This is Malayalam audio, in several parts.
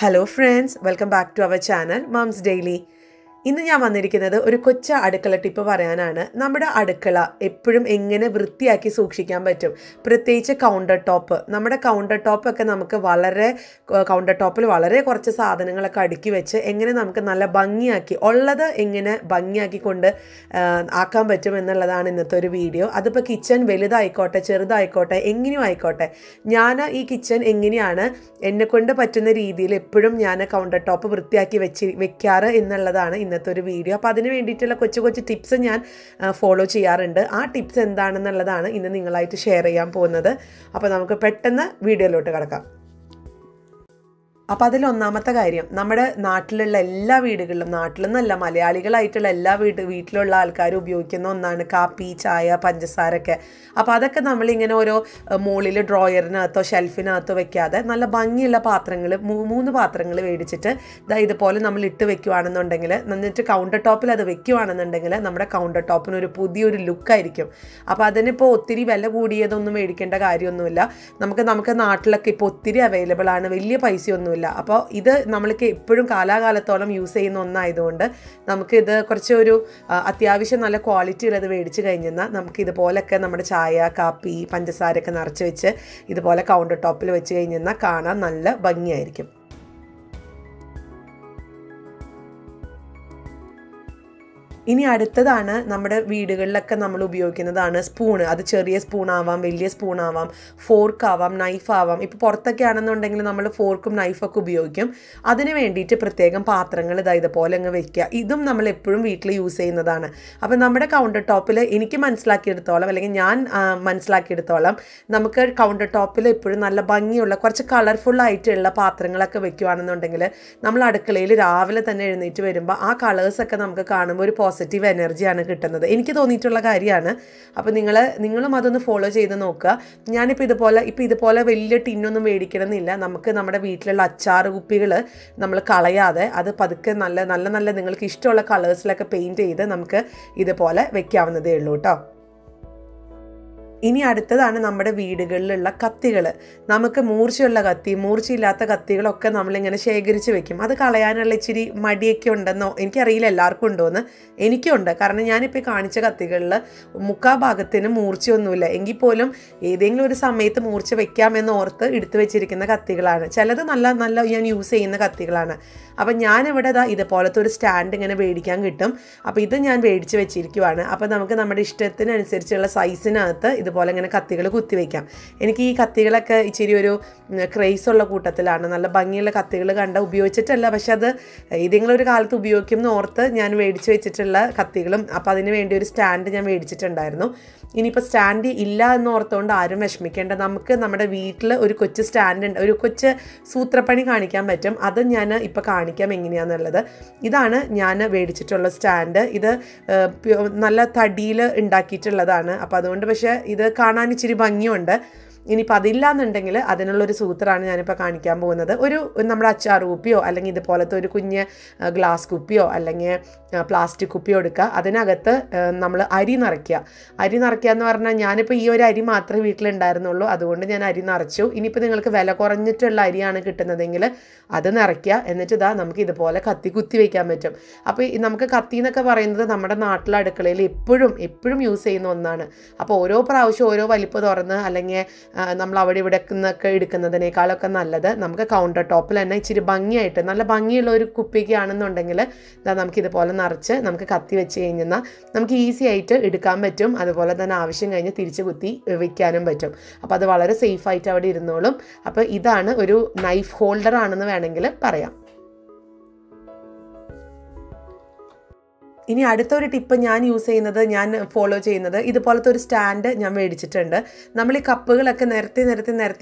Hello friends, welcome back to our channel Mums Daily. In the Yamanirikana, Urikocha Adakala Tipa Varanana, Namada Adakala, Epidum Engene Vritiaki Sukshikam betum, Pratecha countertop, Namada countertop, Akanamaka Valare, countertop Valare, Korcha Sadananga Kadiki Vecha, Engene Namkanala Bangiaki, all other Engene Bangiaki Kunda Akam betum and the Ladan in the third video, Adapa kitchen, Velida Icota, Cherda Icota, Engini Icota, Yana e kitchen, Enginiana, Endakunda Patanari, Lepidum Yana countertop, Vritiaki Vekara in the Ladana. Video. Padana detail a coach tips and yan follow chia and our tips and dana ladana in the Ningalite share a yampo another Apanamka petana video lotagaraka. Apadilon Namatagarium Namada Natla Lella Vidigal Natlana La Malayaligal Ital Lella Vid Vitlo Lal Karu Buchanon Nanaka Peach Aya Panjasaraka. Apadaka Namaling and Oro a molila drawer nato shelfinato vecada, Nalabangi la patrangle, moon the patrangle vedicita, the either polynamilita vacuan and dangler, Nanita countertop la the vacuan and dangler, Namada countertop and Repudi look Iricum. Apadanipo Tiri Vella Woodia on the Medicanta Garion Nulla, Namaka Natla Kipotiri available and a Villa Paisio. Now, we will use this in the same quality. We will use this in the chaya, kapi, panjasara, and countertop. We will use this in the same way. In the other hand, we have a spoon, a cherry spoon, a spoon, a fork, a knife. Now, we have a fork and knife. That's why we use this. Now, we have a countertop. We have a countertop. We have a colorful light. We have a colorful positive energy and kittanathu enikku thonittulla karyana appo ningalum adannu follow cheyidu nokka njan ipo idupole velliya tin onnu medikkannilla namukku nammade veettilulla achar kuppigalu nammal kalayade adu padukke nalla ningalku ishtamulla colors lakke paint cheyidu namukku idupole vekkavunade ullu ട്ടോ. In the number of Vidigal, La Kathigala, Namaka Murcia Lagati, Murci Lata Kathigala, Namling and a Shagrichikim, other Kalayana Lechiri, Madiakunda, no, in Karila Larkundona, any Kunda, Karnayani Picanicha Kathigala, Muka Bagatina, Murcio Nula, Engipolum, Eding Ludisameta Murcia Vecam and Ortha, Idithirik in the Kathigala, Chaladan Alla Yan Yuse in the Kathigala. Apanyan Vada either Polatur standing and a Vedikan Gitum, Apithan Vedichavana, Apanamadishtin and Serchella size in Artha. And a Kathigala Kutivaka. Enki Kathigala Ichirio, Craisola Kutatalana, Bangila Kathigala and Biochitella Vashada, Idinglorical to Biokim North, Yan Vedicitella, Kathigalum, Apadinvendur stand and Vedicit and Dirno. Inipa standi illa north on the Irameshmik and Namaka, Namada Wheatla, Urikocha stand and Urikocha Sutra Panikanica metem, other Yana Ipakanica, Minginiana leather, Idana Yana Vedicitola stand, either Nala Thadila in Dakita Ladana, Apadonda Vasha. Kanani Chiri Bangyunda in Padilla and Dangla, Adenolo Sutran and Pacanikambo, another Uru Namracha Rupio, Alangi the Polatoricunia, glass cupio, Alange, plastic cupiodica, Adenagata, Namla Irinarchia. Irinarchia Norna Yanipa, your Irimatra, Wheatland Darnolo, Adonda and Irinarcho, Inipinaka Vella Coronitral Iriana Kitana Dangla, Adanarchia, and the Chida Namki the Pola Katikuti Vekametum. Ape Namka Katina Kavarin the Namada Natla, Decale, Ipudum, you say no nana. Aporo, Praushoro, Valipodorna, Alange. Namlavadi Kanada, Namka countertop and I Chiribangi, Nalabangi Lori Kupikiana Nondangela, the Namki the Polanarche, Namka Kathi Changana, Namki easy eater, Idikametum, other Vola than Avishing and Tirchaguti, Vicanum betum. Upon the Valara safe fight our dirinolum, upper Idana, Uru knife holder on the Vanangela, Paria. In the other tip, Yan use another Yan follow chain another, either Polator stand, Yamadicitender, Namely couple like an earthy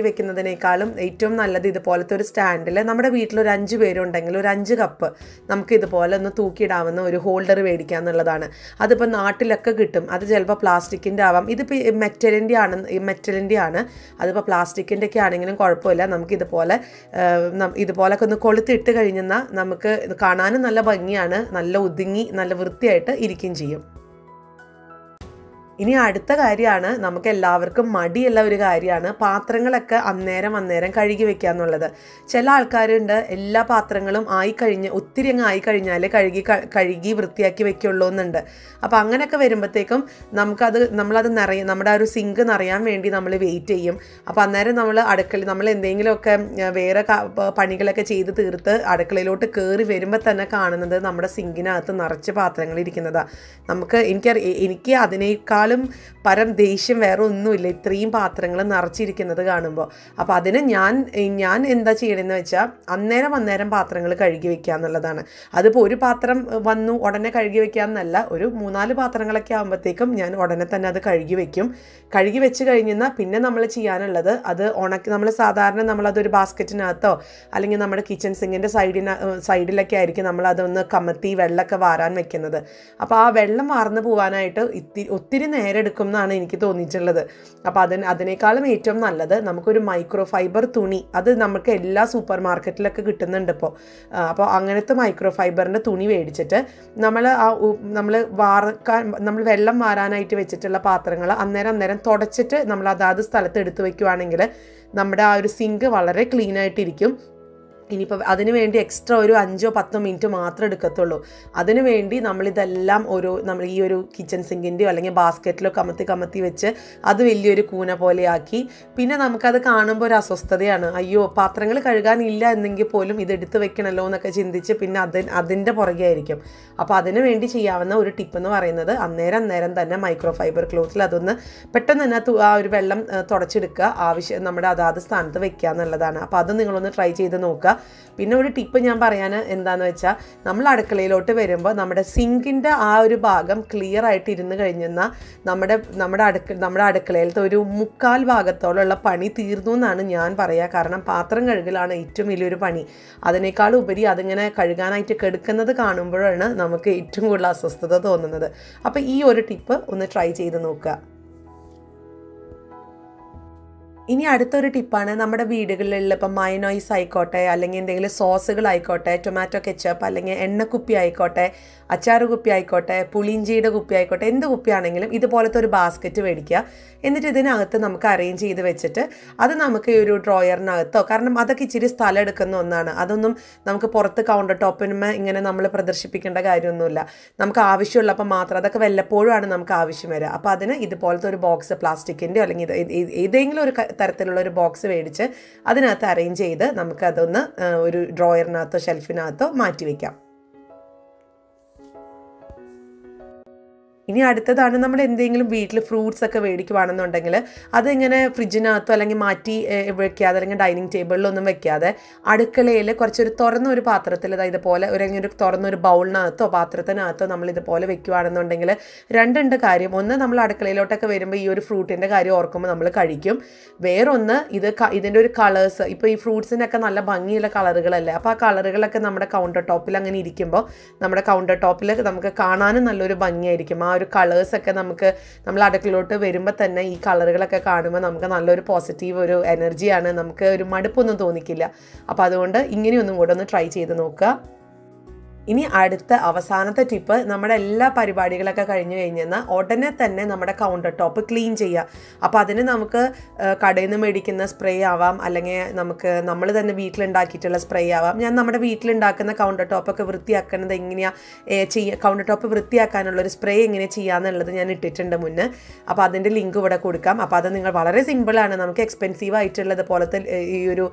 waken the Nekalum, Atum Naladi the Polator stand, Namada Wheatler Anjuveron Dangle, Anjup, Namki the Pola, no Tuki Davano, or holder Vedican Ladana, other Panati Laka Gitum, other Jelpa plastic in Davam, either metal Indiana, other plastic in the canning and corpola, Namki the Pola, either Polak on the Colathita Garinana, Namaka, the Kanan and Alabangiana, Nalla Udingi, Nalla. Theatre, Irikinji. ഇനി അടുത്ത കാര്യമാണ് നമുക്ക് എല്ലാവർക്കും മടിയുള്ള ഒരു കാര്യമാണ് പാത്രങ്ങളൊക്കെ അന്നേരം കഴുകി വെക്കുക എന്നുള്ളത്. ചില ആൾക്കാരുണ്ട് എല്ലാ പാത്രങ്ങളും ഒത്തിരി അങ്ങ് ആയിക്കഴിഞ്ഞാലേ കഴുകി വൃത്തിയാക്കി വെക്കുള്ളൂ എന്നുണ്ട്. അപ്പോൾ അങ്ങനെയൊക്കെ വരുമ്പോഴത്തേക്കും നമ്മളത് നിറയും, നമ്മുടെ ആ ഒരു സിങ്ക് നിറയാൻ വേണ്ടി നമ്മൾ വെയിറ്റ് ചെയ്യും. അപ്പോൾ അന്നേരം നമ്മൾ എന്തെങ്കിലുമൊക്കെ വേറെ പണികളൊക്കെ ചെയ്ത് തീർത്ത് അടുക്കളയിലോട്ട് കയറി വരുമ്പോൾ തന്നെ കാണുന്നത് നമ്മുടെ സിങ്കിനകത്ത് നിറച്ച് പാത്രങ്ങളിരിക്കുന്നതാണ്. എനിക്ക് അതിനേക്കാൾ പരം ദേഷ്യം വേറെ ഒന്നുമില്ല ഇത്രയും പാത്രങ്ങൾ നിറച്ചിരിക്കുന്നത് കാണുമ്പോൾ. അപ്പോൾ അതിന് ഞാൻ എന്താ ചെയ്യണമെന്ന് വെച്ചാൽ അന്നേരം പാത്രങ്ങൾ കഴുകി വെക്കുക എന്നുള്ളതാണ്. അതിപ്പോൾ ഒരു പാത്രം വന്നു ഉടനെ കഴുകി വെക്കുക എന്നല്ല, ഒരു 3-4 പാത്രങ്ങളൊക്കെ ആകുമ്പോഴത്തേക്കും ഞാൻ ഉടനെ തന്നെ അത് കഴുകി വെക്കും. കഴുകി വെച്ച് കഴിഞ്ഞാൽ പിന്നെ നമ്മൾ ചെയ്യാനുള്ളത് അത് ഉണക്കി നമ്മളതൊരു ബാസ്ക്കറ്റിനകത്തോ അല്ലെങ്കിൽ നമ്മുടെ കിച്ചൺ സിങ്കിൻ്റെ സൈഡിലൊക്കെ ആയിരിക്കും നമ്മളതൊന്ന് കമത്തി വെള്ളമൊക്കെ വാരാൻ വെക്കുന്നത്. അപ്പോൾ ആ വെള്ളം വാർന്നു പോകാനായിട്ട് ഒത്തിരി നേരം എടുക്കും എന്നാണ് എനിക്ക് തോന്നിയിട്ടുള്ളത്. അപ്പോൾ അതിനേക്കാളും ഏറ്റവും നല്ലത് നമുക്കൊരു മൈക്രോ ഫൈബർ തുണി, അത് നമുക്ക് എല്ലാ സൂപ്പർ മാർക്കറ്റിലൊക്കെ കിട്ടുന്നുണ്ട് ഇപ്പോൾ. അപ്പോൾ അങ്ങനത്തെ മൈക്രോ ഫൈബറിൻ്റെ തുണി മേടിച്ചിട്ട് നമ്മൾ വെള്ളം വാരാനായിട്ട് വെച്ചിട്ടുള്ള പാത്രങ്ങൾ അന്നേരം തുടച്ചിട്ട് നമ്മൾ അതാത് സ്ഥലത്ത് എടുത്തു വയ്ക്കുകയാണെങ്കിൽ നമ്മുടെ ആ ഒരു സിങ്ക് വളരെ ക്ലീനായിട്ടിരിക്കും. ഇനിയിപ്പോൾ അതിനുവേണ്ടി എക്സ്ട്രാ ഒരു 5-10 മിനിറ്റ് മാത്രമേ എടുക്കത്തുള്ളൂ. അതിനുവേണ്ടി നമ്മളിതെല്ലാം നമ്മൾ ഈ ഒരു കിച്ചൺ സിങ്കിൻ്റെയോ അല്ലെങ്കിൽ ബാസ്ക്കറ്റിലോ കമത്തി വെച്ച് അത് വലിയൊരു കൂന പോലെയാക്കി പിന്നെ നമുക്കത് കാണുമ്പോൾ ഒരു അസ്വസ്ഥതയാണ്. അയ്യോ, പാത്രങ്ങൾ കഴുകാനില്ല എന്നെങ്കിൽ പോലും ഇതെടുത്ത് വെക്കണമല്ലോ എന്നൊക്കെ ചിന്തിച്ച് പിന്നെ അതിൻ്റെ പുറകെ ആയിരിക്കും. അപ്പോൾ അതിനുവേണ്ടി ചെയ്യാവുന്ന ഒരു ടിപ്പെന്ന് പറയുന്നത് അന്നേരം തന്നെ മൈക്രോ ഫൈബർ ക്ലോത്തിൽ അതൊന്ന് പെട്ടെന്ന് തന്നെ ആ ഒരു വെള്ളം തുടച്ചെടുക്കുക, നമ്മുടെ അതാത് സ്ഥാനത്ത് വെക്കുക എന്നുള്ളതാണ്. അപ്പോൾ അത് നിങ്ങളൊന്ന് ട്രൈ ചെയ്ത് നോക്കുക. പിന്നെ ഒരു ടിപ്പ് ഞാൻ പറയാൻ എന്താണെന്ന് വെച്ചാൽ, നമ്മൾ അടുക്കളയിലോട്ട് വരുമ്പോൾ നമ്മുടെ സിങ്കിൻ്റെ ആ ഒരു ഭാഗം ക്ലിയർ ആയിട്ട് ഇരുന്ന് കഴിഞ്ഞെന്നാൽ നമ്മുടെ അടുക്കളയിലത്തെ ഒരു 3/4 ഭാഗത്തോളമുള്ള പണി തീർന്നു എന്നാണ് ഞാൻ പറയുക. കാരണം പാത്രം കഴുകലാണ് ഏറ്റവും വലിയൊരു പണി. അതിനേക്കാൾ ഉപരി അതിങ്ങനെ കഴുകാനായിട്ട് കെടുക്കുന്നത് കാണുമ്പോഴാണ് നമുക്ക് ഏറ്റവും കൂടുതൽ അസ്വസ്ഥത തോന്നുന്നത്. അപ്പോൾ ഈ ഒരു ടിപ്പ് ഒന്ന് ട്രൈ ചെയ്ത് നോക്കുക. ഇനി അടുത്തൊരു ടിപ്പാണ്, നമ്മുടെ വീടുകളിലുള്ള ഇപ്പം മയനോയിസ് ആയിക്കോട്ടെ അല്ലെങ്കിൽ എന്തെങ്കിലും സോസുകളായിക്കോട്ടെ, ടൊമാറ്റോ കെച്ചപ്പ് അല്ലെങ്കിൽ എണ്ണക്കുപ്പി ആയിക്കോട്ടെ, അച്ചാറ് കുപ്പി ആയിക്കോട്ടെ, പുളിഞ്ചിയുടെ കുപ്പി ആയിക്കോട്ടെ, എന്ത് കുപ്പിയാണെങ്കിലും ഇതുപോലത്തെ ഒരു ബാസ്ക്കറ്റ് മേടിക്കുക. എന്നിട്ട് ഇതിനകത്ത് നമുക്ക് അറേഞ്ച് ചെയ്ത് വെച്ചിട്ട് അത് നമുക്ക് ഒരു ഡ്രോയറിനകത്തോ, കാരണം അതൊക്കെ ഇച്ചിരി സ്ഥലം എടുക്കുന്ന ഒന്നാണ്, അതൊന്നും നമുക്ക് പുറത്ത് കൗണ്ടർ ടോപ്പിന് ഇങ്ങനെ നമ്മൾ പ്രദർശിപ്പിക്കേണ്ട കാര്യമൊന്നുമില്ല. നമുക്ക് ആവശ്യമുള്ളപ്പോൾ മാത്രം, അതൊക്കെ വല്ലപ്പോഴുമാണ് നമുക്ക് ആവശ്യം വരിക. അപ്പോൾ അതിന് ഇതുപോലത്തെ ഒരു ബോക്സ്, പ്ലാസ്റ്റിക്കിൻ്റെയോ അല്ലെങ്കിൽ ഏതെങ്കിലും ഒരു തരത്തിലുള്ള ഒരു ബോക്സ് മേടിച്ച് അതിനകത്ത് അറേഞ്ച് ചെയ്ത് നമുക്കതൊന്ന് ഒരു ഡ്രോയറിനകത്തോ ഷെൽഫിനകത്തോ മാറ്റി വയ്ക്കാം. ഇനി അടുത്തതാണ്, നമ്മൾ എന്തെങ്കിലും വീട്ടിൽ ഫ്രൂട്ട്സ് ഒക്കെ മേടിക്കുവാണെന്നുണ്ടെങ്കിൽ അതിങ്ങനെ ഫ്രിഡ്ജിനകത്തോ അല്ലെങ്കിൽ മാറ്റി വയ്ക്കാതെ അല്ലെങ്കിൽ ഡൈനിങ് ടേബിളിലൊന്നും വയ്ക്കാതെ അടുക്കളയിൽ കുറച്ചൊരു തുറന്നൊരു പാത്രത്തിൽ, അതായത് പോലെ ഒരു തുറന്നൊരു ബൗളിനകത്തോ പാത്രത്തിനകത്തോ നമ്മളിതുപോലെ വയ്ക്കുവാണെന്നുണ്ടെങ്കിൽ രണ്ട് കാര്യം. ഒന്ന്, നമ്മൾ അടുക്കളയിലോട്ടൊക്കെ വരുമ്പോൾ ഈ ഒരു ഫ്രൂട്ടിൻ്റെ കാര്യം ഓർക്കുമ്പോൾ നമ്മൾ കഴിക്കും. വേറൊന്ന്, ഇതിൻ്റെ ഒരു കളേഴ്സ്, ഇപ്പോൾ ഈ ഫ്രൂട്ട്സിനൊക്കെ നല്ല ഭംഗിയുള്ള കളറുകളല്ലേ, അപ്പോൾ ആ കളറുകളൊക്കെ നമ്മുടെ കൗണ്ടർ ടോപ്പിൽ അങ്ങനെ ഇരിക്കുമ്പോൾ നമ്മുടെ കൗണ്ടർ ടോപ്പിൽ നമുക്ക് കാണാനും നല്ലൊരു ഭംഗിയായിരിക്കും. ആ ഒരു കളേഴ്സൊക്കെ നമ്മൾ അടുക്കളയിലോട്ട് വരുമ്പോൾ തന്നെ ഈ കളറുകളൊക്കെ കാണുമ്പോൾ നമുക്ക് നല്ലൊരു പോസിറ്റീവ് ഒരു എനർജിയാണ്, നമുക്ക് ഒരു മടുപ്പൊന്നും തോന്നിക്കില്ല. അപ്പോൾ അതുകൊണ്ട് ഇങ്ങനെയൊന്നും കൂടെ ഒന്ന് ട്രൈ ചെയ്ത് നോക്കുക. ഇനി അടുത്ത അവസാനത്തെ ടിപ്പ്, നമ്മുടെ എല്ലാ പരിപാടികളൊക്കെ കഴിഞ്ഞ് കഴിഞ്ഞാൽ ഉടനെ തന്നെ നമ്മുടെ കൗണ്ടർ ടോപ്പ് ക്ലീൻ ചെയ്യുക. അപ്പോൾ അതിന് നമുക്ക് കടയിൽ നിന്ന് മേടിക്കുന്ന സ്പ്രേ ആവാം, അല്ലെങ്കിൽ നമ്മൾ തന്നെ വീട്ടിലുണ്ടാക്കിയിട്ടുള്ള സ്പ്രേ ആവാം. ഞാൻ നമ്മുടെ വീട്ടിലുണ്ടാക്കുന്ന കൗണ്ടർ ടോപ്പൊക്കെ വൃത്തിയാക്കുന്നത് എങ്ങനെയാണ് ചെയ്യുക, കൗണ്ടർ ടോപ്പ് വൃത്തിയാക്കാനുള്ളൊരു സ്പ്രേ എങ്ങനെ ചെയ്യാമെന്നുള്ളത് ഞാൻ ഇട്ടിട്ടുണ്ട് മുന്നേ. അപ്പോൾ അതിൻ്റെ ലിങ്ക് ഇവിടെ കൊടുക്കാം. അപ്പോൾ അത് നിങ്ങൾ വളരെ സിമ്പിളാണ്, നമുക്ക് എക്സ്പെൻസീവ് ആയിട്ടുള്ളത് പോലത്തെ ഈ ഒരു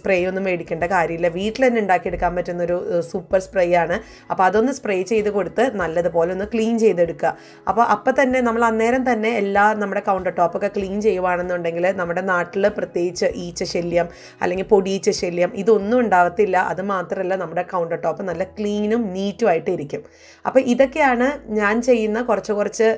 സ്പ്രേ ഒന്നും മേടിക്കേണ്ട കാര്യമില്ല. വീട്ടിൽ തന്നെ ഉണ്ടാക്കിയെടുക്കാൻ പറ്റുന്നൊരു സൂപ്പർ സ്പ്രേ ാണ് അപ്പോൾ അതൊന്ന് സ്പ്രേ ചെയ്ത് കൊടുത്ത് നല്ലതുപോലെ ഒന്ന് ക്ലീൻ ചെയ്തെടുക്കുക. അപ്പോൾ തന്നെ നമ്മൾ അന്നേരം തന്നെ എല്ലാ നമ്മുടെ കൗണ്ടർ ടോപ്പൊക്കെ ക്ലീൻ ചെയ്യുവാണെന്നുണ്ടെങ്കിൽ നമ്മുടെ നാട്ടിൽ പ്രത്യേകിച്ച് ഈച്ച ശല്യം അല്ലെങ്കിൽ പൊടിയീച്ച ശല്യം ഇതൊന്നും ഉണ്ടാവത്തില്ല. അത് മാത്രമല്ല, നമ്മുടെ കൗണ്ടർ ടോപ്പ് നല്ല ക്ലീനും നീറ്റും ആയിട്ടിരിക്കും. അപ്പോൾ ഇതൊക്കെയാണ് ഞാൻ ചെയ്യുന്ന കുറച്ച്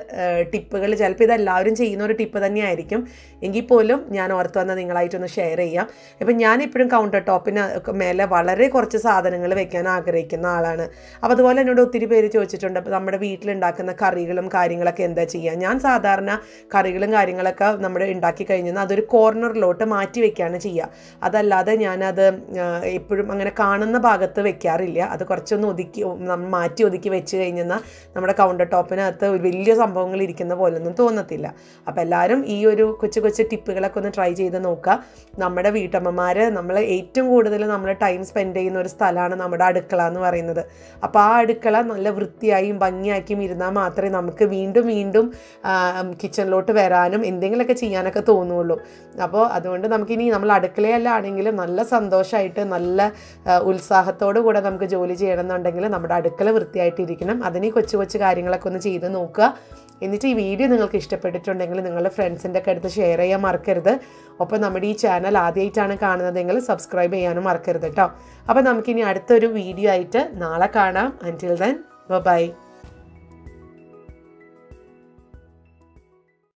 ടിപ്പുകൾ. ചിലപ്പോൾ ഇതെല്ലാവരും ചെയ്യുന്ന ഒരു ടിപ്പ് തന്നെയായിരിക്കും, എങ്കിൽ പോലും ഞാൻ ഓർത്ത് വന്നാൽ നിങ്ങളായിട്ടൊന്ന് ഷെയർ ചെയ്യാം. ഇപ്പം ഞാനിപ്പോഴും കൗണ്ടർ ടോപ്പിന് മേലെ വളരെ കുറച്ച് സാധനങ്ങൾ വെക്കാൻ ആഗ്രഹിക്കുന്ന ആളാണ്. അപ്പോൾ അതുപോലെ എന്നോട് ഒത്തിരി പേര് ചോദിച്ചിട്ടുണ്ട്, അപ്പോൾ നമ്മുടെ വീട്ടിലുണ്ടാക്കുന്ന കറികളും കാര്യങ്ങളൊക്കെ എന്താ ചെയ്യുക? ഞാൻ സാധാരണ കറികളും കാര്യങ്ങളൊക്കെ നമ്മുടെ ഉണ്ടാക്കി കഴിഞ്ഞാൽ അതൊരു കോർണറിലോട്ട് മാറ്റി വയ്ക്കുകയാണ് ചെയ്യുക. അതല്ലാതെ ഞാനത് എപ്പോഴും അങ്ങനെ കാണുന്ന ഭാഗത്ത് വെക്കാറില്ല. അത് കുറച്ചൊന്ന് ഒതുക്കി മാറ്റി ഒതുക്കി വെച്ച് കഴിഞ്ഞാൽ നമ്മുടെ കൗണ്ടർ ടോപ്പിനകത്ത് ഒരു വലിയ സംഭവങ്ങൾ ഇരിക്കുന്ന പോലൊന്നും തോന്നത്തില്ല. അപ്പോൾ എല്ലാവരും ഈ ഒരു കൊച്ചു കൊച്ചു ടിപ്പുകളൊക്കെ ഒന്ന് ട്രൈ ചെയ്ത് നോക്കുക. നമ്മുടെ വീട്ടമ്മമാർ നമ്മൾ ഏറ്റവും കൂടുതൽ നമ്മൾ ടൈം സ്പെൻഡ് ചെയ്യുന്ന ഒരു സ്ഥലമാണ് നമ്മുടെ അടുക്കള എന്ന് പറയുന്നത്. അപ്പോൾ ആ അടുക്കള നല്ല വൃത്തിയായും ഭംഗിയാക്കിയും ഇരുന്നാൽ മാത്രമേ നമുക്ക് വീണ്ടും വീണ്ടും കിച്ചണിലോട്ട് വരാനും എന്തെങ്കിലുമൊക്കെ ചെയ്യാനൊക്കെ തോന്നുള്ളൂ. അപ്പോൾ അതുകൊണ്ട് നമുക്കിനി നമ്മൾ അടുക്കളയിലാണെങ്കിലും നല്ല സന്തോഷമായിട്ട് നല്ല ഉത്സാഹത്തോടു കൂടെ നമുക്ക് ജോലി ചെയ്യണമെന്നുണ്ടെങ്കിൽ നമ്മുടെ അടുക്കള വൃത്തിയായിട്ടിരിക്കണം. അതിന് കൊച്ചു കൊച്ചു കാര്യങ്ങളൊക്കെ ഒന്ന് ചെയ്ത് നോക്കുക. എന്നിട്ട് ഈ വീഡിയോ നിങ്ങൾക്ക് ഇഷ്ടപ്പെട്ടിട്ടുണ്ടെങ്കിൽ നിങ്ങളുടെ ഫ്രണ്ട്സിൻ്റെ ഒക്കെ അടുത്ത് ഷെയർ ചെയ്യാൻ മറക്കരുത്. ഒപ്പം നമ്മുടെ ഈ ചാനൽ ആദ്യമായിട്ടാണ് കാണുന്നതെങ്കിൽ സബ്സ്ക്രൈബ് ചെയ്യാനും മറക്കരുത് കേട്ടോ. അപ്പോൾ നമുക്കിനി അടുത്തൊരു വീഡിയോ ആയിട്ട് നാളെ കാണാം. Until then by.